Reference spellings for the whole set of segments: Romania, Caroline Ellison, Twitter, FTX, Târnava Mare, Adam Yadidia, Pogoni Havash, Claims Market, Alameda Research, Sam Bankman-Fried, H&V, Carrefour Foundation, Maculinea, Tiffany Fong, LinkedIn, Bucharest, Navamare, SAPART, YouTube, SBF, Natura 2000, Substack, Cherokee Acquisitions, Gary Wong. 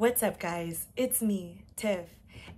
What's up, guys? It's me, Tiff,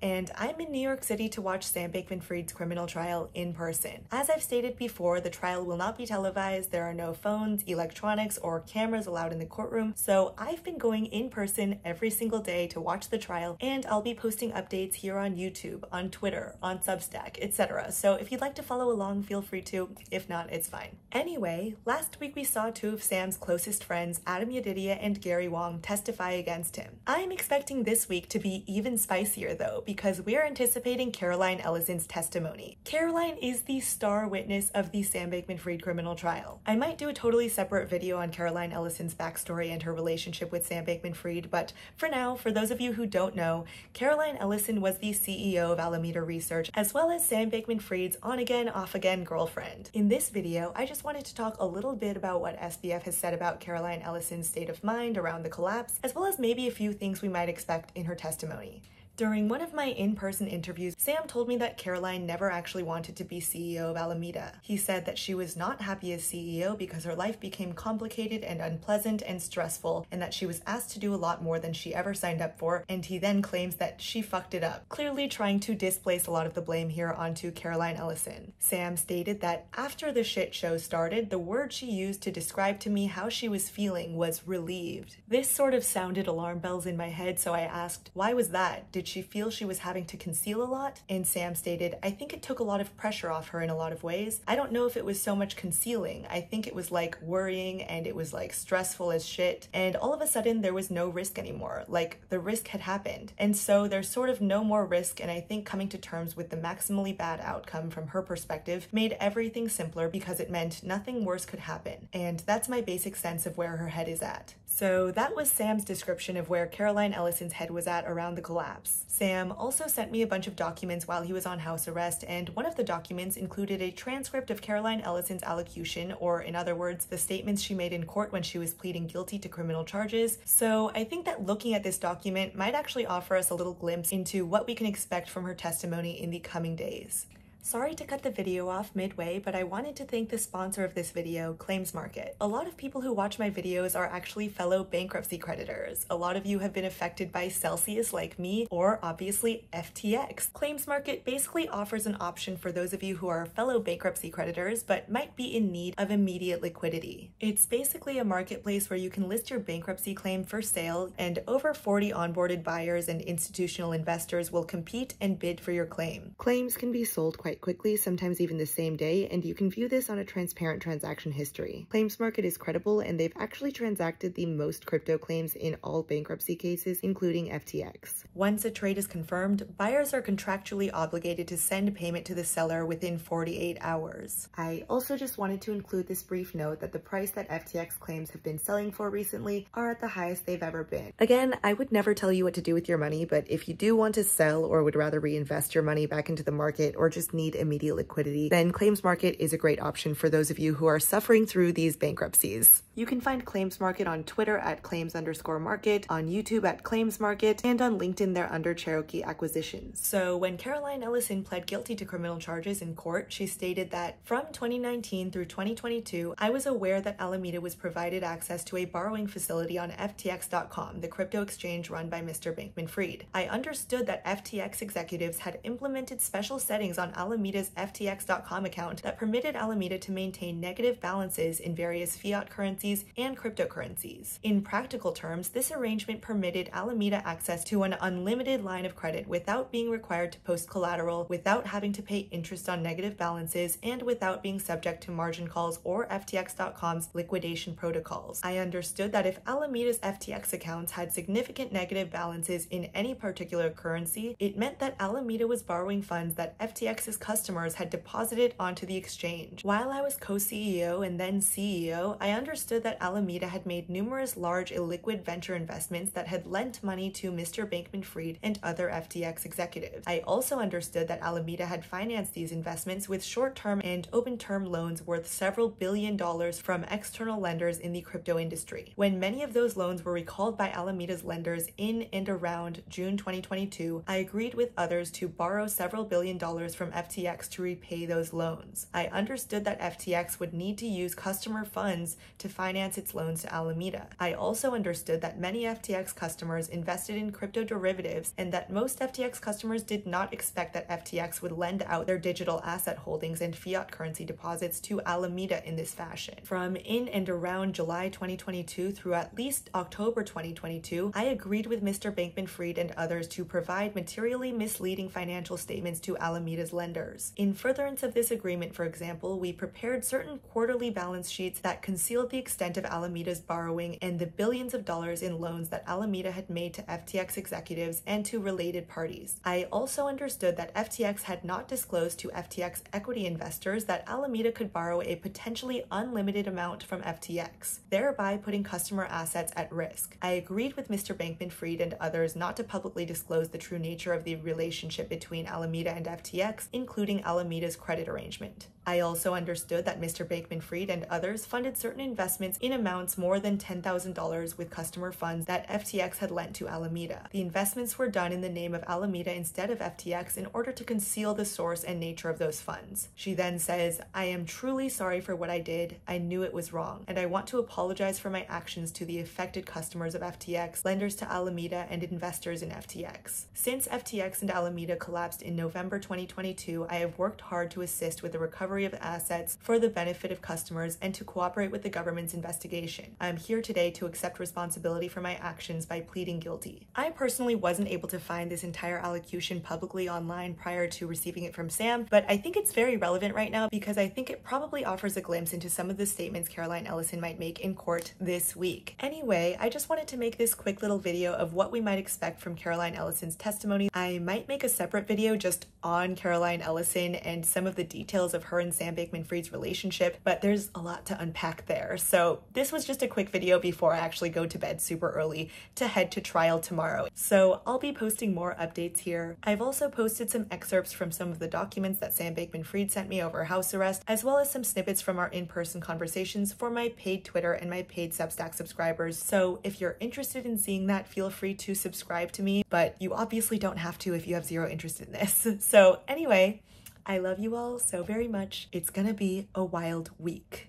and I'm in New York City to watch Sam Bankman-Fried's criminal trial in person. As I've stated before, the trial will not be televised. There are no phones, electronics, or cameras allowed in the courtroom, so I've been going in person every single day to watch the trial, and I'll be posting updates here on YouTube, on Twitter, on Substack, etc. So if you'd like to follow along, feel free to. If not, it's fine. Anyway, last week we saw two of Sam's closest friends, Adam Yadidia and Gary Wong, testify against him. I'm expecting this week to be even spicier, though, because we're anticipating Caroline Ellison's testimony. Caroline is the star witness of the Sam Bankman-Fried criminal trial. I might do a totally separate video on Caroline Ellison's backstory and her relationship with Sam Bankman-Fried, but for now, for those of you who don't know, Caroline Ellison was the CEO of Alameda Research, as well as Sam Bankman-Fried's on-again, off-again girlfriend. In this video, I just wanted to talk a little bit about what SBF has said about Caroline Ellison's state of mind around the collapse, as well as maybe a few things we might expect in her testimony. During one of my in-person interviews, Sam told me that Caroline never actually wanted to be CEO of Alameda. He said that she was not happy as CEO because her life became complicated and unpleasant and stressful, and that she was asked to do a lot more than she ever signed up for, and he then claims that she fucked it up, clearly trying to displace a lot of the blame here onto Caroline Ellison. Sam stated that after the shit show started, the word she used to describe to me how she was feeling was relieved. This sort of sounded alarm bells in my head, so I asked, why was that? Did she feel she was having to conceal a lot? And Sam stated, I think it took a lot of pressure off her in a lot of ways. I don't know if it was so much concealing. I think it was like worrying, and it was like stressful as shit. And all of a sudden there was no risk anymore. Like the risk had happened. And so there's sort of no more risk. And I think coming to terms with the maximally bad outcome from her perspective made everything simpler because it meant nothing worse could happen. And that's my basic sense of where her head is at. So that was Sam's description of where Caroline Ellison's head was at around the collapse. Sam also sent me a bunch of documents while he was on house arrest, and one of the documents included a transcript of Caroline Ellison's allocution, or in other words, the statements she made in court when she was pleading guilty to criminal charges. So I think that looking at this document might actually offer us a little glimpse into what we can expect from her testimony in the coming days. Sorry to cut the video off midway, but I wanted to thank the sponsor of this video, Claims Market. A lot of people who watch my videos are actually fellow bankruptcy creditors. A lot of you have been affected by Celsius like me, or obviously FTX. Claims Market basically offers an option for those of you who are fellow bankruptcy creditors but might be in need of immediate liquidity. It's basically a marketplace where you can list your bankruptcy claim for sale, and over 40 onboarded buyers and institutional investors will compete and bid for your claim. Claims can be sold quite quickly, sometimes even the same day, and you can view this on a transparent transaction history. Claims Market is credible, and they've actually transacted the most crypto claims in all bankruptcy cases, including FTX. Once a trade is confirmed, buyers are contractually obligated to send payment to the seller within 48 hours. I also just wanted to include this brief note that the price that FTX claims have been selling for recently are at the highest they've ever been. Again, I would never tell you what to do with your money, but if you do want to sell or would rather reinvest your money back into the market or just need immediate liquidity, then Claims Market is a great option for those of you who are suffering through these bankruptcies. You can find Claims Market on Twitter at claims_market, on YouTube at Claims Market, and on LinkedIn they're under Cherokee Acquisitions. So when Caroline Ellison pled guilty to criminal charges in court, she stated that from 2019 through 2022, I was aware that Alameda was provided access to a borrowing facility on FTX.com, the crypto exchange run by Mr. Bankman-Fried. I understood that FTX executives had implemented special settings on Alameda's FTX.com account that permitted Alameda to maintain negative balances in various fiat currencies and cryptocurrencies. In practical terms, this arrangement permitted Alameda access to an unlimited line of credit without being required to post collateral, without having to pay interest on negative balances, and without being subject to margin calls or FTX.com's liquidation protocols. I understood that if Alameda's FTX accounts had significant negative balances in any particular currency, it meant that Alameda was borrowing funds that FTX's customers had deposited onto the exchange. While I was co-CEO and then CEO, I understood that Alameda had made numerous large illiquid venture investments that had lent money to Mr. Bankman-Fried and other FTX executives. I also understood that Alameda had financed these investments with short-term and open-term loans worth several billion dollars from external lenders in the crypto industry. When many of those loans were recalled by Alameda's lenders in and around June 2022, I agreed with others to borrow several billion dollars from FTX FTX to repay those loans. I understood that FTX would need to use customer funds to finance its loans to Alameda. I also understood that many FTX customers invested in crypto derivatives and that most FTX customers did not expect that FTX would lend out their digital asset holdings and fiat currency deposits to Alameda in this fashion. From in and around July 2022 through at least October 2022, I agreed with Mr. Bankman-Fried and others to provide materially misleading financial statements to Alameda's lenders. In furtherance of this agreement, for example, we prepared certain quarterly balance sheets that concealed the extent of Alameda's borrowing and the billions of dollars in loans that Alameda had made to FTX executives and to related parties. I also understood that FTX had not disclosed to FTX equity investors that Alameda could borrow a potentially unlimited amount from FTX, thereby putting customer assets at risk. I agreed with Mr. Bankman-Fried and others not to publicly disclose the true nature of the relationship between Alameda and FTX, including Alameda's credit arrangement. I also understood that Mr. Bankman-Fried and others funded certain investments in amounts more than $10,000 with customer funds that FTX had lent to Alameda. The investments were done in the name of Alameda instead of FTX in order to conceal the source and nature of those funds. She then says, "I am truly sorry for what I did. I knew it was wrong, and I want to apologize for my actions to the affected customers of FTX, lenders to Alameda, and investors in FTX. Since FTX and Alameda collapsed in November 2022, I have worked hard to assist with the recovery of assets for the benefit of customers and to cooperate with the government's investigation. I am here today to accept responsibility for my actions by pleading guilty." I personally wasn't able to find this entire allocution publicly online prior to receiving it from Sam, but I think it's very relevant right now because I think it probably offers a glimpse into some of the statements Caroline Ellison might make in court this week. Anyway, I just wanted to make this quick little video of what we might expect from Caroline Ellison's testimony. I might make a separate video just on Caroline Ellison and some of the details of her and Sam Bankman-Fried's relationship, but there's a lot to unpack there. So this was just a quick video before I actually go to bed super early to head to trial tomorrow. So I'll be posting more updates here. I've also posted some excerpts from some of the documents that Sam Bankman-Fried sent me over house arrest, as well as some snippets from our in-person conversations for my paid Twitter and my paid Substack subscribers. So if you're interested in seeing that, feel free to subscribe to me, but you obviously don't have to if you have zero interest in this. So anyway, I love you all so very much. It's gonna be a wild week.